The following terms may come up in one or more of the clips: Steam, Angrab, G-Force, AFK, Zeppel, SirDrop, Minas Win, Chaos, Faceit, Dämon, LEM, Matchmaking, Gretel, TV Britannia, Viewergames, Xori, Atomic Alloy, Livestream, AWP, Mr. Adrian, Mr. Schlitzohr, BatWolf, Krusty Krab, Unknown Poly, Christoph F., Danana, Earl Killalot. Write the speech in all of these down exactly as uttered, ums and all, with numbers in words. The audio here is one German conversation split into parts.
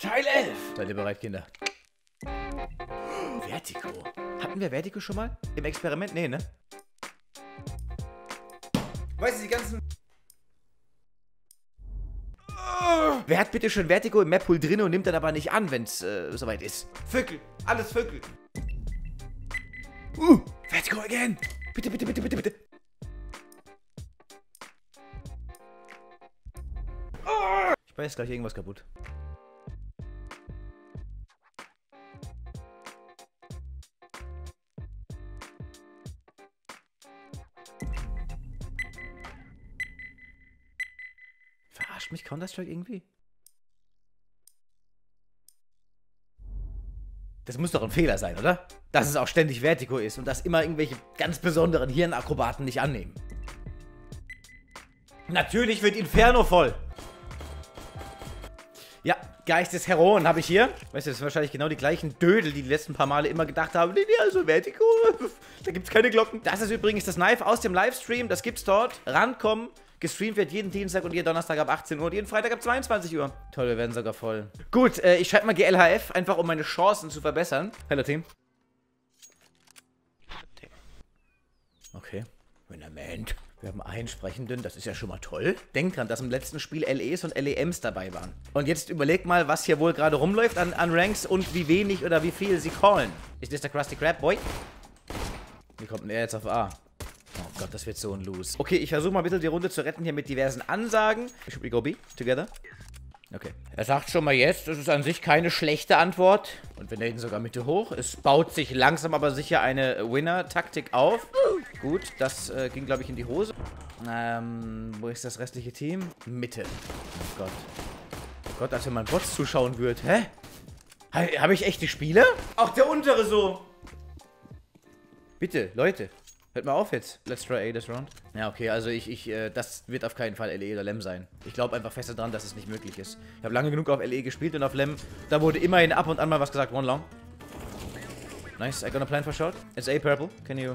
Teil elf! Seid ihr bereit, Kinder? Vertigo. Hatten wir Vertigo schon mal? Im Experiment? Nee, ne? Weißt du, die ganzen... Oh. Wer hat bitte schon Vertigo im Map-Pool drin und nimmt dann aber nicht an, wenn es äh, soweit ist? Vögel! Alles Vögel! Uh! Vertigo again! Bitte, bitte, bitte, bitte, bitte! Oh. Ich beiß gleich irgendwas kaputt. Mich Counter-Strike irgendwie? Das muss doch ein Fehler sein, oder? Dass es auch ständig Vertigo ist und dass immer irgendwelche ganz besonderen Hirnakrobaten nicht annehmen. Natürlich wird Inferno voll! Ja, Geist des Heroen habe ich hier. Weißt du, das sind wahrscheinlich genau die gleichen Dödel, die die letzten paar Male immer gedacht haben, nee, nee, also Vertigo, da gibt's keine Glocken. Das ist übrigens das Knife aus dem Livestream, das gibt's dort. Rankommen. Gestreamt wird jeden Dienstag und jeden Donnerstag ab achtzehn Uhr und jeden Freitag ab zweiundzwanzig Uhr. Toll, wir werden sogar voll. Gut, äh, ich schreibe mal G L H F, einfach um meine Chancen zu verbessern. Hallo, Team. Okay. Moment. Wir haben einen Sprechenden, das ist ja schon mal toll. Denkt dran, dass im letzten Spiel L Es und L E Ms dabei waren. Und jetzt überlegt mal, was hier wohl gerade rumläuft an, an Ranks und wie wenig oder wie viel sie callen. Ist das der Krusty Krab Boy? Wie kommt denn er jetzt auf A? Oh Gott, das wird so ein Lose. Okay, ich versuche mal ein bisschen die Runde zu retten hier mit diversen Ansagen. Should we go B together? Okay. Er sagt schon mal jetzt, das ist an sich keine schlechte Antwort. Und wir nehmen sogar Mitte hoch. Es baut sich langsam aber sicher eine Winner-Taktik auf. Gut, das äh, ging, glaube ich, in die Hose. Ähm, wo ist das restliche Team? Mitte. Oh Gott. Oh Gott, als wenn man Bots zuschauen würde. Hä? Ha- habe ich echt die Spiele? Auch der untere so. Bitte, Leute. Hört mal auf jetzt. Let's try A this round. Ja, okay, also ich, ich, äh, das wird auf keinen Fall L E oder Lem sein. Ich glaube einfach fest daran, dass es nicht möglich ist. Ich habe lange genug auf L E gespielt und auf Lem. Da wurde immerhin ab und an mal was gesagt. One long. Nice, I got a plan for shot. It's A purple. Can you...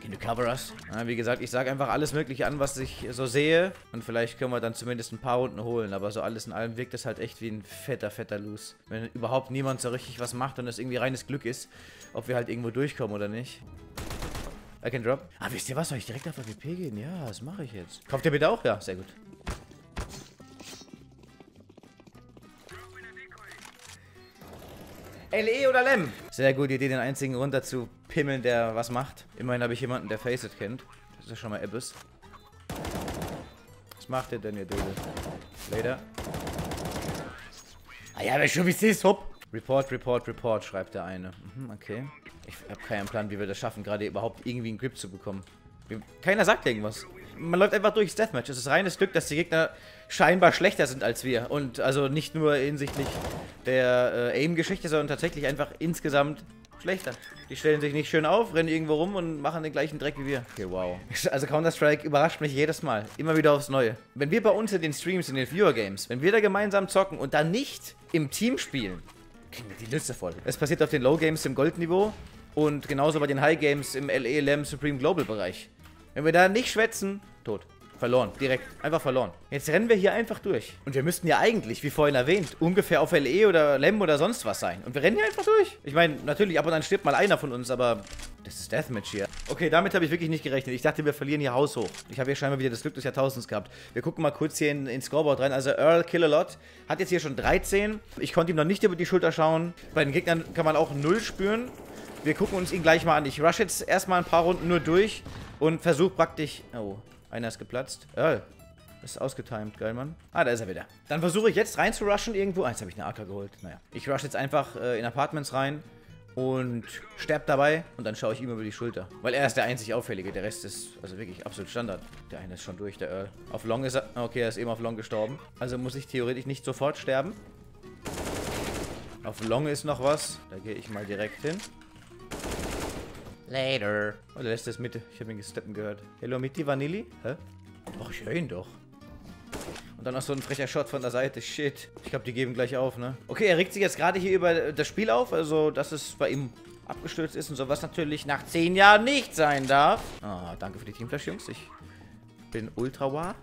Can you cover us? Ja, wie gesagt, ich sage einfach alles Mögliche an, was ich so sehe. Und vielleicht können wir dann zumindest ein paar Runden holen. Aber so alles in allem wirkt es halt echt wie ein fetter, fetter Lose. Wenn überhaupt niemand so richtig was macht und das irgendwie reines Glück ist, ob wir halt irgendwo durchkommen oder nicht. I can drop. Ah, wisst ihr was? Soll ich direkt auf A W P gehen? Ja, das mache ich jetzt. Kauft ihr bitte auch? Ja, sehr gut. L E oder Lem? Sehr gute Idee, den einzigen runter zu pimmeln, der was macht. Immerhin habe ich jemanden, der Faceit kennt. Das ist ja schon mal Ebbes. Was macht ihr denn, ihr Dödel? Later. Ah ja, aber schon wie es ist, hopp. Report, Report, Report, schreibt der eine. Mhm, okay. Ich habe keinen Plan, wie wir das schaffen, gerade überhaupt irgendwie einen Grip zu bekommen. Keiner sagt irgendwas. Man läuft einfach durchs Deathmatch. Es ist reines Glück, dass die Gegner scheinbar schlechter sind als wir. Und also nicht nur hinsichtlich der äh, Aim-Geschichte, sondern tatsächlich einfach insgesamt schlechter. Die stellen sich nicht schön auf, rennen irgendwo rum und machen den gleichen Dreck wie wir. Okay, wow. Also Counter-Strike überrascht mich jedes Mal. Immer wieder aufs Neue. Wenn wir bei uns in den Streams, in den Viewer-Games, wenn wir da gemeinsam zocken und dann nicht im Team spielen, kriegen wir die Liste voll. Es passiert auf den Low-Games im Gold-Niveau und genauso bei den High-Games im L E L M Supreme Global-Bereich. Wenn wir da nicht schwätzen, tot. Verloren. Direkt. Einfach verloren. Jetzt rennen wir hier einfach durch. Und wir müssten ja eigentlich, wie vorhin erwähnt, ungefähr auf L E oder Lem oder sonst was sein. Und wir rennen hier einfach durch. Ich meine, natürlich, ab und an stirbt mal einer von uns, aber das ist Deathmatch hier. Okay, damit habe ich wirklich nicht gerechnet. Ich dachte, wir verlieren hier haushoch. Ich habe hier scheinbar wieder das Glück des Jahrtausends gehabt. Wir gucken mal kurz hier in, in Scoreboard rein. Also Earl Killalot hat jetzt hier schon dreizehn. Ich konnte ihm noch nicht über die Schulter schauen. Bei den Gegnern kann man auch null spüren. Wir gucken uns ihn gleich mal an. Ich rush jetzt erstmal ein paar Runden nur durch und versuche praktisch... Oh, einer ist geplatzt. Earl, ist ausgetimed. Geil, Mann. Ah, da ist er wieder. Dann versuche ich jetzt rein zu rushen irgendwo. Ah, jetzt habe ich eine A K geholt. Naja. Ich rush jetzt einfach äh, in Apartments rein. Und sterbt dabei und dann schaue ich ihm über die Schulter. Weil er ist der einzig Auffällige, der Rest ist also wirklich absolut Standard. Der eine ist schon durch, der Earl. Auf Long ist er... Okay, er ist eben auf Long gestorben. Also muss ich theoretisch nicht sofort sterben. Auf Long ist noch was. Da gehe ich mal direkt hin. Later. Oh, der letzte ist Mitte. Ich habe ihn gesteppen gehört. Hello, Mitty Vanilli? Hä? Och, ich höre ihn doch. Und dann noch so ein frecher Shot von der Seite. Shit. Ich glaube, die geben gleich auf, ne? Okay, er regt sich jetzt gerade hier über das Spiel auf. Also, dass es bei ihm abgestürzt ist und sowas natürlich nach zehn Jahren nicht sein darf. Ah, oh, danke für die Teamflash, Jungs. Ich bin ultra war.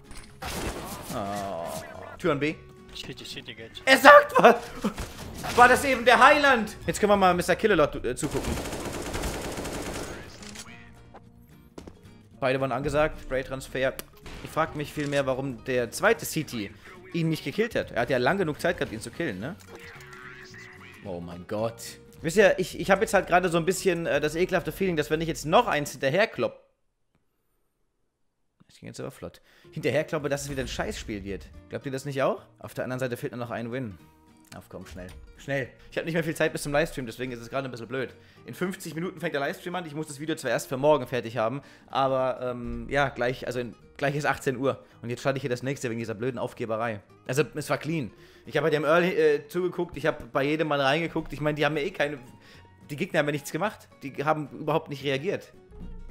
Oh. Tür an B. Shitty, shitty, get. Er sagt was! War das eben der Heiland? Jetzt können wir mal Mister Killalot äh, zugucken. Beide waren angesagt. Spray-Transfer. Ich frage mich vielmehr, warum der zweite C T ihn nicht gekillt hat. Er hat ja lang genug Zeit gehabt, ihn zu killen, ne? Oh mein Gott. Wisst ihr, ich, ich habe jetzt halt gerade so ein bisschen äh, das ekelhafte Feeling, dass wenn ich jetzt noch eins hinterherkloppe. Das ging jetzt aber flott. Hinterherkloppe, dass es wieder ein Scheißspiel wird. Glaubt ihr das nicht auch? Auf der anderen Seite fehlt nur noch ein Win. Auf, komm, schnell. Schnell. Ich habe nicht mehr viel Zeit bis zum Livestream, deswegen ist es gerade ein bisschen blöd. In fünfzig Minuten fängt der Livestream an. Ich muss das Video zwar erst für morgen fertig haben, aber ähm, ja, gleich, also in, gleich ist achtzehn Uhr. Und jetzt starte ich hier das nächste wegen dieser blöden Aufgeberei. Also, es war clean. Ich habe bei dem Earl äh, zugeguckt, ich habe bei jedem mal reingeguckt. Ich meine, die haben ja eh keine... Die Gegner haben ja nichts gemacht. Die haben überhaupt nicht reagiert.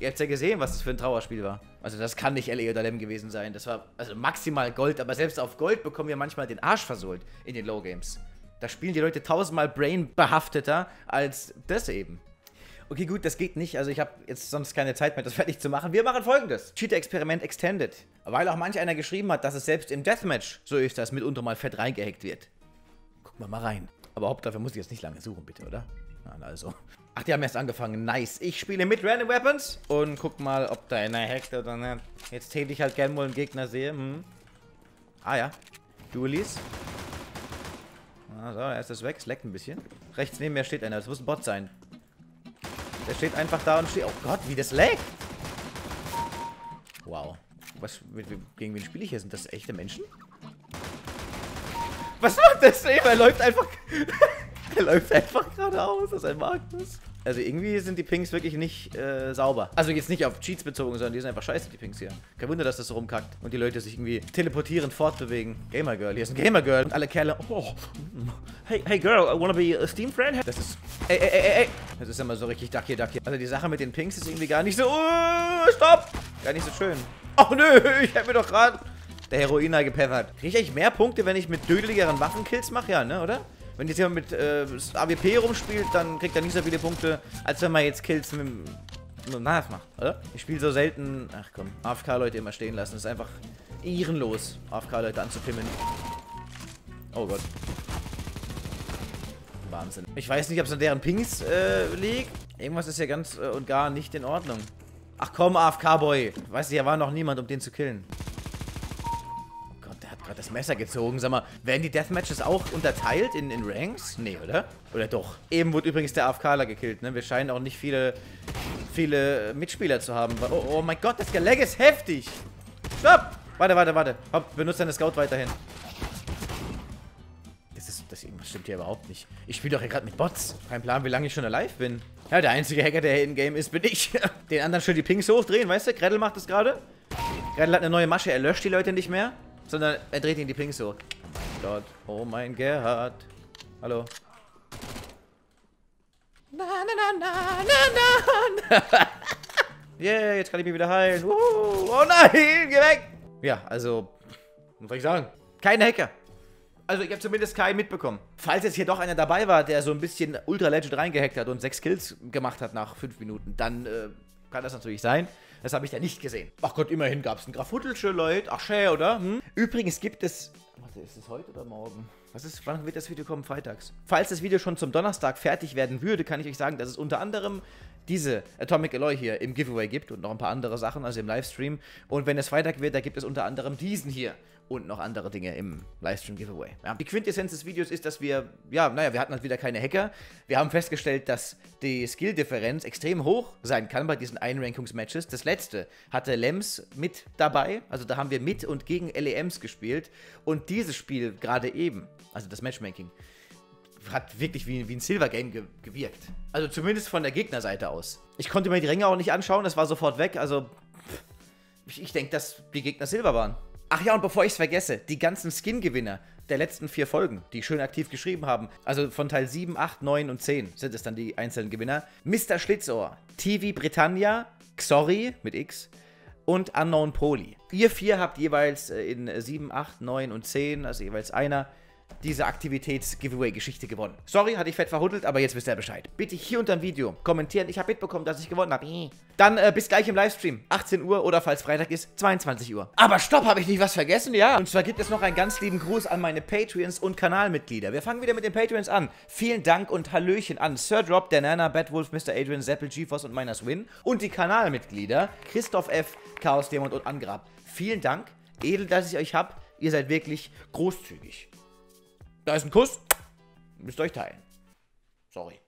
Ihr habt ja gesehen, was das für ein Trauerspiel war. Also das kann nicht L A oder Lem gewesen sein. Das war also maximal Gold, aber selbst auf Gold bekommen wir manchmal den Arsch versohlt in den Low-Games. Da spielen die Leute tausendmal brain-behafteter als das eben. Okay, gut, das geht nicht. Also ich habe jetzt sonst keine Zeit mehr, das fertig zu machen. Wir machen folgendes. Cheater-Experiment Extended. Weil auch manch einer geschrieben hat, dass es selbst im Deathmatch so ist, dass mitunter mal fett reingehackt wird. Gucken wir mal rein. Aber Hauptsache, dafür muss ich jetzt nicht lange suchen, bitte, oder? Nein, also... Ach, die haben erst angefangen. Nice. Ich spiele mit Random Weapons und guck mal, ob da einer hackt oder nicht. Jetzt täte ich halt gerne mal einen Gegner sehe. Hm. Ah ja. Duelies. Ah, so, er ist das weg. Es leckt ein bisschen. Rechts neben mir steht einer. Das muss ein Bot sein. Der steht einfach da und steht... Oh Gott, wie das leckt! Wow. Was, mit, gegen wen spiele ich hier? Sind das echte Menschen? Was macht das eben? Er läuft einfach... Er läuft einfach geradeaus, dass er mag das. Also irgendwie sind die Pings wirklich nicht äh, sauber. Also jetzt nicht auf Cheats bezogen, sondern die sind einfach scheiße, die Pings hier. Kein Wunder, dass das so rumkackt und die Leute sich irgendwie teleportierend fortbewegen. Gamer Girl, hier ist ein Gamer Girl. Und alle Kerle, oh, hey, hey Girl, I wanna be a Steam friend? Das ist, ey, ey, ey, ey. Das ist immer so richtig duck hier, duck hier. Also die Sache mit den Pings ist irgendwie gar nicht so, uh, stopp. Gar nicht so schön. Oh nö, ich hab mir doch gerade der Heroiner gepeffert. Krieg ich eigentlich mehr Punkte, wenn ich mit dödeligeren Waffenkills mache? Ja, ne, oder? Wenn jetzt jemand mit äh, A W P rumspielt, dann kriegt er nicht so viele Punkte, als wenn man jetzt Kills mit dem Nahf macht, oder? Ich spiele so selten... Ach komm, A F K-Leute immer stehen lassen. Das ist einfach ehrenlos, A F K-Leute anzupimmeln. Oh Gott. Wahnsinn. Ich weiß nicht, ob es an deren Pings äh, liegt. Irgendwas ist ja ganz äh, und gar nicht in Ordnung. Ach komm, A F K-Boy. Weißt du, hier war noch niemand, um den zu killen. Hat das Messer gezogen. Sag mal, werden die Deathmatches auch unterteilt in, in Ranks? Nee, oder? Oder doch? Eben wurde übrigens der A F K-ler gekillt, ne? Wir scheinen auch nicht viele, viele Mitspieler zu haben. Oh, oh mein Gott, das Gelag ist heftig! Stopp! Warte, warte, warte. Hopp, benutzt deine Scout weiterhin. Das ist, das irgendwas stimmt hier überhaupt nicht. Ich spiele doch hier gerade mit Bots. Kein Plan, wie lange ich schon alive bin. Ja, der einzige Hacker, der hier in-game ist, bin ich. Den anderen schön die Pings hochdrehen, weißt du? Gretel macht das gerade. Gretel hat eine neue Masche, er löscht die Leute nicht mehr. Sondern er dreht ihn die Pings so. Oh mein Gott. Oh mein Gerhard. Hallo. Na, na, na, na, na, na. Yeah, jetzt kann ich mich wieder heilen. Uhuhu. Oh nein, geh weg. Ja, also, muss ich sagen. Keine Hacker. Also, ich habe zumindest keinen mitbekommen. Falls jetzt hier doch einer dabei war, der so ein bisschen Ultra Legend reingehackt hat und sechs Kills gemacht hat nach fünf Minuten, dann äh, kann das natürlich sein. Das habe ich da nicht gesehen. Ach Gott, immerhin gab es ein Grafhuttelsche, Leute. Ach, schä, oder? Hm? Übrigens gibt es... Warte, ist es heute oder morgen? Was ist, wann wird das Video kommen? Freitags. Falls das Video schon zum Donnerstag fertig werden würde, kann ich euch sagen, dass es unter anderem diese Atomic Alloy hier im Giveaway gibt und noch ein paar andere Sachen, also im Livestream. Und wenn es Freitag wird, da gibt es unter anderem diesen hier und noch andere Dinge im Livestream-Giveaway. Ja. Die Quintessenz des Videos ist, dass wir... Ja, naja, wir hatten halt wieder keine Hacker. Wir haben festgestellt, dass die Skill-Differenz extrem hoch sein kann bei diesen Einrankungsmatches. Das letzte hatte Lems mit dabei. Also da haben wir mit und gegen L E Ms gespielt. Und dieses Spiel gerade eben, also das Matchmaking, hat wirklich wie, wie ein Silver-Game ge gewirkt. Also zumindest von der Gegnerseite aus. Ich konnte mir die Ränge auch nicht anschauen, das war sofort weg. Also pff, ich, ich denke, dass die Gegner Silber waren. Ach ja, und bevor ich es vergesse, die ganzen Skin-Gewinner der letzten vier Folgen, die schön aktiv geschrieben haben, also von Teil sieben, acht, neun und zehn sind es dann die einzelnen Gewinner. Mister Schlitzohr, T V Britannia, Xori mit X und Unknown Poly. Ihr vier habt jeweils in sieben, acht, neun und zehn, also jeweils einer, diese Aktivitäts-Giveaway-Geschichte gewonnen. Sorry, hatte ich fett verhuddelt, aber jetzt wisst ihr Bescheid. Bitte hier unter dem Video kommentieren. Ich habe mitbekommen, dass ich gewonnen habe. Dann äh, bis gleich im Livestream. achtzehn Uhr oder falls Freitag ist, zweiundzwanzig Uhr. Aber stopp, habe ich nicht was vergessen? Ja. Und zwar gibt es noch einen ganz lieben Gruß an meine Patreons und Kanalmitglieder. Wir fangen wieder mit den Patreons an. Vielen Dank und Hallöchen an SirDrop, Danana, BatWolf, Mister Adrian, Zeppel, G-Force und Minas Win. Und die Kanalmitglieder Christoph F., Chaos, Dämon und Angrab. Vielen Dank. Edel, dass ich euch habe. Ihr seid wirklich großzügig. Da ist ein Kuss. Müsst euch teilen. Sorry.